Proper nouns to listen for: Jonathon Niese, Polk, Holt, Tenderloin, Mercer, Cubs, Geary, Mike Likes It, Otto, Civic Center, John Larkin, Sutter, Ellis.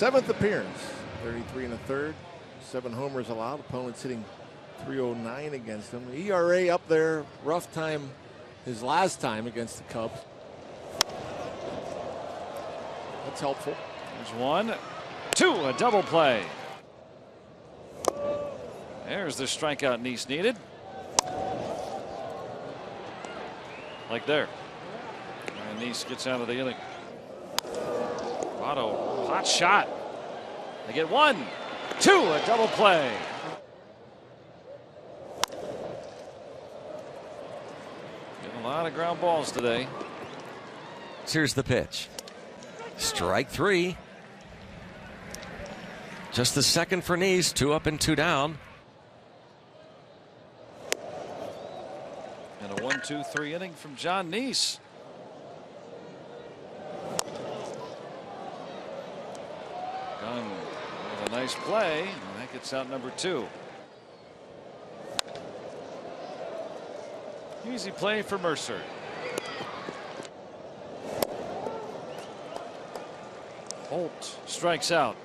Seventh appearance, 33 1/3, 7 homers allowed. Opponents hitting .309 against him. ERA up there. Rough time his last time against the Cubs. That's helpful. There's 1, 2, a double play. There's the strikeout Niese needed. Like there. And Niese gets out of the inning. Otto, hot shot. They get 1, 2, a double play. Getting a lot of ground balls today. Here's the pitch. Strike 3. Just the second for Niese. 2 up and 2 down. And a 1-2-3 inning from Jonathon Niese. Gunn with a nice play. And that gets out number 2. Easy play for Mercer. Holt strikes out.